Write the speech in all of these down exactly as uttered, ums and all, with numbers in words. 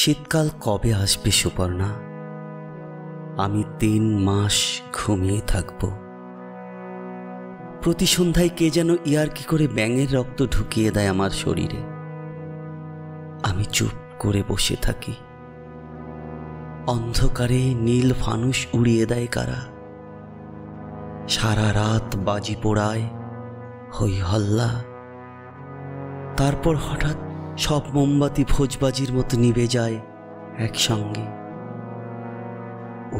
শীতকাল কবে আসবে সুপর্ণা, আমি তিন মাস ঘুমিয়ে থাকব। প্রতি সন্ধ্যায় কে যেন ইয়ারকি করে ব্যাঙের রক্ত ঢুকিয়ে দেয় আমার শরীরে। আমি চুপ করে বসে থাকি। অন্ধকারে নীল ফানুস উড়িয়ে দেয় কারা, সারা রাত বাজি পোড়ায়, হই হল্লা। তারপর হঠাৎ সব মোমবাতি ভোজবাজির মতো নিভে যায় একসঙ্গে।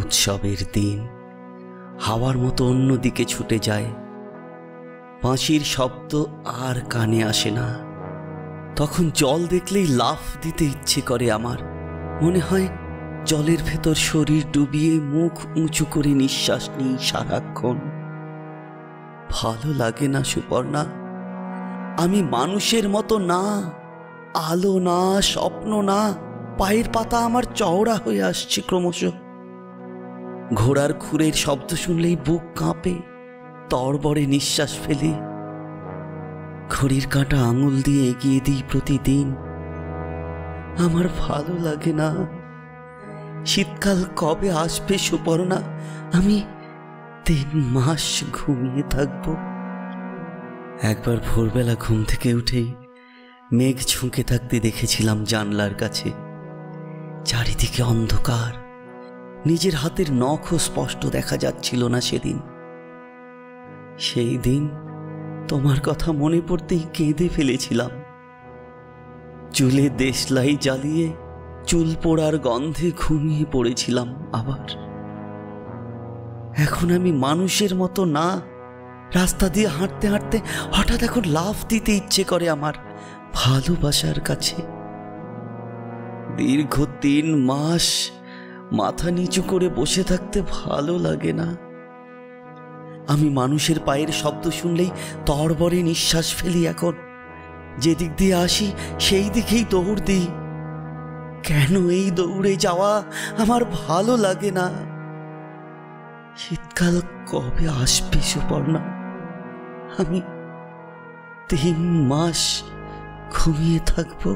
উৎসবের দিন হাওয়ার মতো অন্য দিকে ছুটে যায়। বাঁশির শব্দ আর কানে আসে না। তখন জল দেখলেই লাফ দিতে ইচ্ছে করে আমার। মনে হয় জলের ভেতর শরীর ডুবিয়ে মুখ উঁচু করে নিঃশ্বাস নিই সারাক্ষণ। ভালো লাগে না সুপর্ণা, আমি মানুষের মতো না, আলো না, স্বপ্ন না। পায়ের পাতা আমার চওড়া হয়ে আসছে ক্রমশ। ঘোড়ার খুরের শব্দ শুনলেই বুক কাঁপে, তড়বড়ে নিঃশ্বাস ফেলে। ঘড়ির কাঁটা আঙুল দিয়ে এগিয়ে দিই প্রতিদিন। আমার ভালো লাগে না। শীতকাল কবে আসবে সুপর্ণা, আমি তিন মাস ঘুমিয়ে থাকব। একবার ভোরবেলা ঘুম থেকে উঠেই মেঘ ঝুঁকে থাকতে দেখেছিলাম জানলার কাছে। চারিদিকে অন্ধকার, নিজের হাতের নখও স্পষ্ট দেখা যাচ্ছিল না সেদিন। সেই দিন তোমার কথা মনে পড়তেই কেঁদে ফেলেছিলাম। চুলে দেশলাই জ্বালিয়ে চুল পোড়ার গন্ধে ঘুমিয়ে পড়েছিলাম আবার। এখন আমি মানুষের মতো না। রাস্তা দিয়ে হাঁটতে হাঁটতে হঠাৎ এখন লাফ দিতে ইচ্ছে করে আমার ভালোবাসার কাছে। দীর্ঘ তিন মাস মাথা নিচু করে বসে থাকতে ভালো লাগে না। আমি মানুষের পায়ের শব্দ শুনলেই তড়বড়ে নিঃশ্বাস ফেলি এখন। যেদিক দিয়ে আসি সেই দিকেই দৌড় দিই। কেন এই দৌড়ে যাওয়া, আমার ভালো লাগে না। শীতকাল কবে আসবে সুপর্ণা, আমি তিন মাস ঘুমিয়ে থাকবো।